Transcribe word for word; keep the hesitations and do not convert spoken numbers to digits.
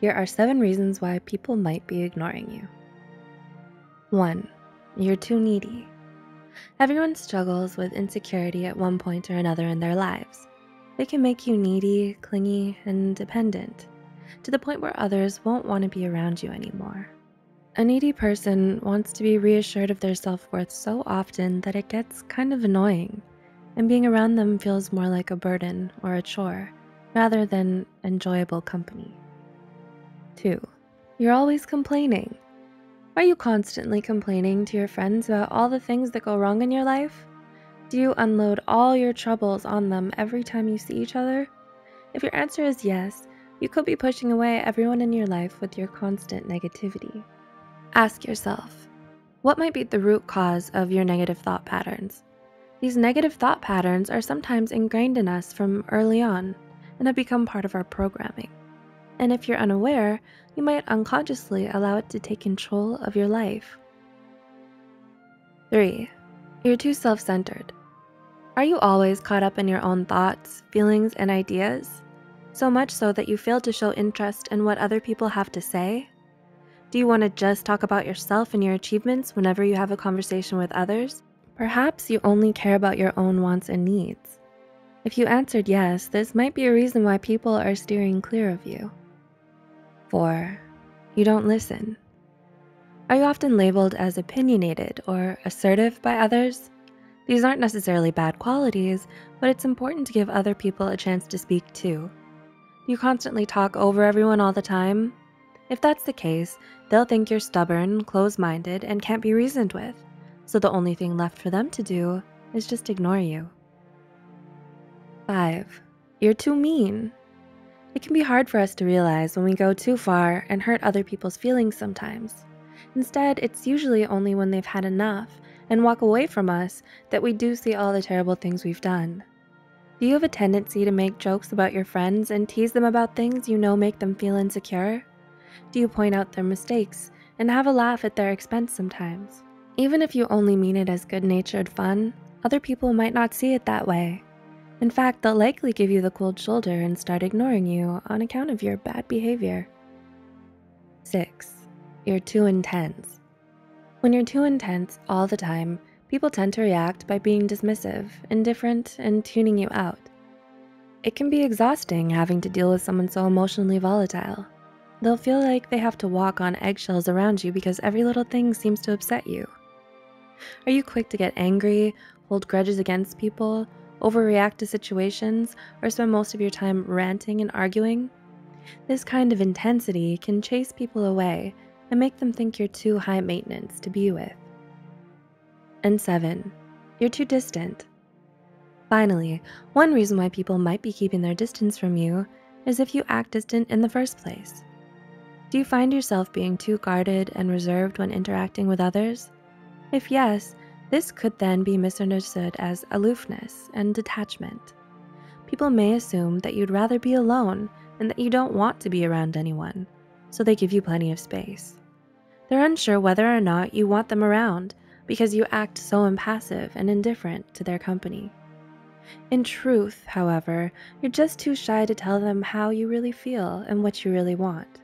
Here are seven reasons why people might be ignoring you. one. You're too needy. Everyone struggles with insecurity at one point or another in their lives. They can make you needy, clingy, and dependent, to the point where others won't want to be around you anymore. A needy person wants to be reassured of their self-worth so often that it gets kind of annoying, and being around them feels more like a burden or a chore, rather than enjoyable company. two. You're always complaining. Are you constantly complaining to your friends about all the things that go wrong in your life? Do you unload all your troubles on them every time you see each other? If your answer is yes, you could be pushing away everyone in your life with your constant negativity. Ask yourself, what might be the root cause of your negative thought patterns? These negative thought patterns are sometimes ingrained in us from early on and have become part of our programming. And if you're unaware, you might unconsciously allow it to take control of your life. three. You're too self-centered. Are you always caught up in your own thoughts, feelings, and ideas? So much so that you fail to show interest in what other people have to say? Do you want to just talk about yourself and your achievements whenever you have a conversation with others? Perhaps you only care about your own wants and needs. If you answered yes, this might be a reason why people are steering clear of you. four. You don't listen. Are you often labeled as opinionated or assertive by others? These aren't necessarily bad qualities, but it's important to give other people a chance to speak too. You constantly talk over everyone all the time? If that's the case, they'll think you're stubborn, close-minded, and can't be reasoned with, so the only thing left for them to do is just ignore you. five. You're too mean. It can be hard for us to realize when we go too far and hurt other people's feelings sometimes. Instead, it's usually only when they've had enough and walk away from us that we do see all the terrible things we've done. Do you have a tendency to make jokes about your friends and tease them about things you know make them feel insecure? Do you point out their mistakes and have a laugh at their expense sometimes? Even if you only mean it as good-natured fun, other people might not see it that way. In fact, they'll likely give you the cold shoulder and start ignoring you on account of your bad behavior. six. You're too intense. When you're too intense all the time, people tend to react by being dismissive, indifferent, and tuning you out. It can be exhausting having to deal with someone so emotionally volatile. They'll feel like they have to walk on eggshells around you because every little thing seems to upset you. Are you quick to get angry, hold grudges against people, overreact to situations, or spend most of your time ranting and arguing? This kind of intensity can chase people away and make them think you're too high maintenance to be with. And seven, you're too distant. Finally, one reason why people might be keeping their distance from you is if you act distant in the first place. Do you find yourself being too guarded and reserved when interacting with others? If yes, this could then be misunderstood as aloofness and detachment. People may assume that you'd rather be alone and that you don't want to be around anyone, so they give you plenty of space. They're unsure whether or not you want them around because you act so impassive and indifferent to their company. In truth, however, you're just too shy to tell them how you really feel and what you really want.